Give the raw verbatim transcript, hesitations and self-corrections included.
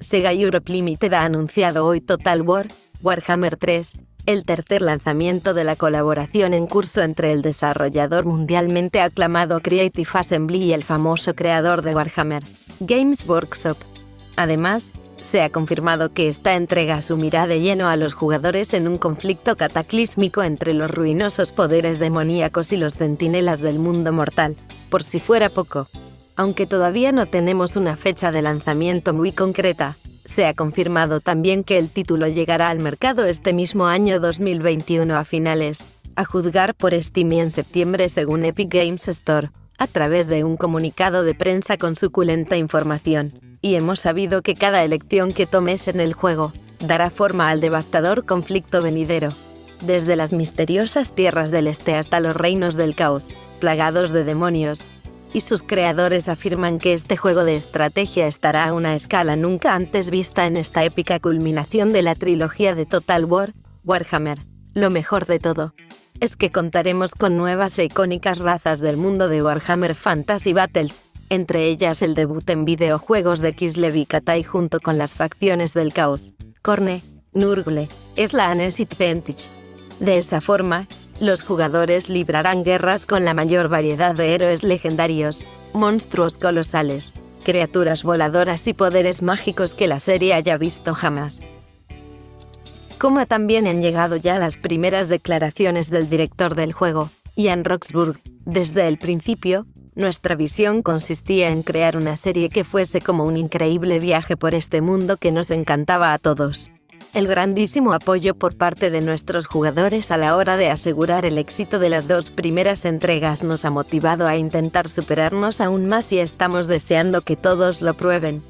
Sega Europe Limited ha anunciado hoy Total War: Warhammer tres, el tercer lanzamiento de la colaboración en curso entre el desarrollador mundialmente aclamado Creative Assembly y el famoso creador de Warhammer, Games Workshop. Además, se ha confirmado que esta entrega asumirá de lleno a los jugadores en un conflicto cataclísmico entre los ruinosos poderes demoníacos y los centinelas del mundo mortal, por si fuera poco. Aunque todavía no tenemos una fecha de lanzamiento muy concreta, se ha confirmado también que el título llegará al mercado este mismo año dos mil veintiuno a finales, a juzgar por Steam y en septiembre según Epic Games Store, a través de un comunicado de prensa con suculenta información. Y hemos sabido que cada elección que tomes en el juego dará forma al devastador conflicto venidero. Desde las misteriosas tierras del este hasta los reinos del caos, plagados de demonios, y sus creadores afirman que este juego de estrategia estará a una escala nunca antes vista en esta épica culminación de la trilogía de Total War, Warhammer. Lo mejor de todo es que contaremos con nuevas e icónicas razas del mundo de Warhammer Fantasy Battles, entre ellas el debut en videojuegos de Kislev y Katai junto con las facciones del caos, Khorne, Nurgle, Slaanesh y Tzeentch. De esa forma, los jugadores librarán guerras con la mayor variedad de héroes legendarios, monstruos colosales, criaturas voladoras y poderes mágicos que la serie haya visto jamás. Como también han llegado ya las primeras declaraciones del director del juego, Ian Roxburgh. Desde el principio, nuestra visión consistía en crear una serie que fuese como un increíble viaje por este mundo que nos encantaba a todos. El grandísimo apoyo por parte de nuestros jugadores a la hora de asegurar el éxito de las dos primeras entregas nos ha motivado a intentar superarnos aún más y estamos deseando que todos lo prueben.